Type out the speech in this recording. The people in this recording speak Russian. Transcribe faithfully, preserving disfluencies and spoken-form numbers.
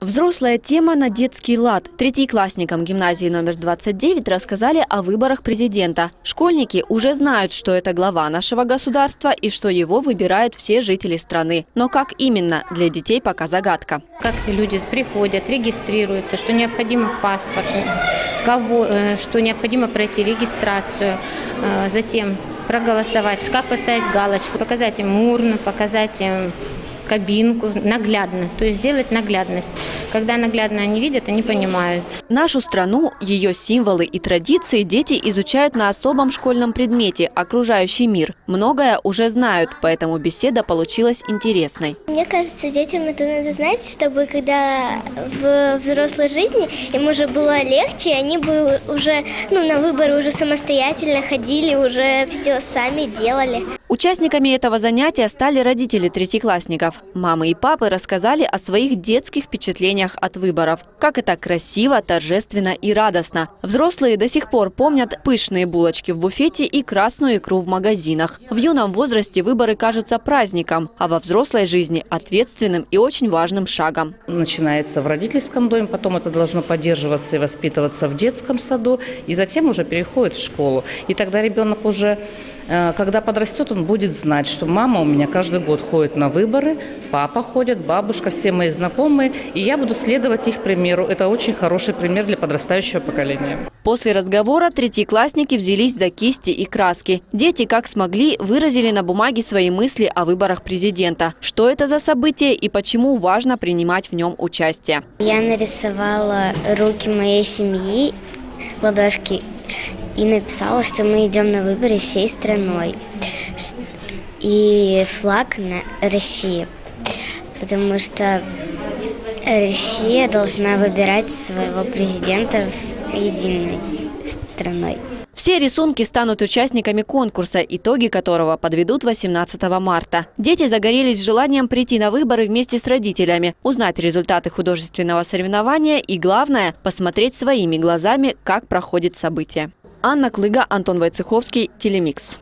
Взрослая тема на детский лад. Третьеклассникам гимназии номер двадцать девять рассказали о выборах президента. Школьники уже знают, что это глава нашего государства и что его выбирают все жители страны. Но как именно, для детей пока загадка. Как люди приходят, регистрируются, что необходимо паспорт, кого, что необходимо пройти регистрацию, затем проголосовать, как поставить галочку, показать им урну, показать им кабинку, наглядно, то есть сделать наглядность. Когда наглядно они видят, они понимают. Нашу страну, ее символы и традиции дети изучают на особом школьном предмете – окружающий мир. Многое уже знают, поэтому беседа получилась интересной. Мне кажется, детям это надо знать, чтобы когда в взрослой жизни им уже было легче, они бы уже ну, на выборы уже самостоятельно ходили, уже все сами делали. Участниками этого занятия стали родители третьеклассников. Мамы и папы рассказали о своих детских впечатлениях от выборов. Как это красиво, торжественно и радостно. Взрослые до сих пор помнят пышные булочки в буфете и красную икру в магазинах. В юном возрасте выборы кажутся праздником, а во взрослой жизни – ответственным и очень важным шагом. Начинается в родительском доме, потом это должно поддерживаться и воспитываться в детском саду, и затем уже переходит в школу. И тогда ребенок уже, когда подрастет, он будет знать, что мама у меня каждый год ходит на выборы, папа ходит, бабушка, все мои знакомые, и я буду следовать их примеру. Это очень хороший пример для подрастающего поколения. После разговора третьеклассники взялись за кисти и краски. Дети, как смогли, выразили на бумаге свои мысли о выборах президента. Что это за событие и почему важно принимать в нем участие. Я нарисовала руки моей семьи, ладошки, и написала, что мы идем на выборы всей страной. И флаг на России, потому что Россия должна выбирать своего президента единой страной. Все рисунки станут участниками конкурса, итоги которого подведут восемнадцатого марта. Дети загорелись желанием прийти на выборы вместе с родителями, узнать результаты художественного соревнования и, главное, посмотреть своими глазами, как проходит событие. Анна Клыга, Антон Войцеховский, Телемикс.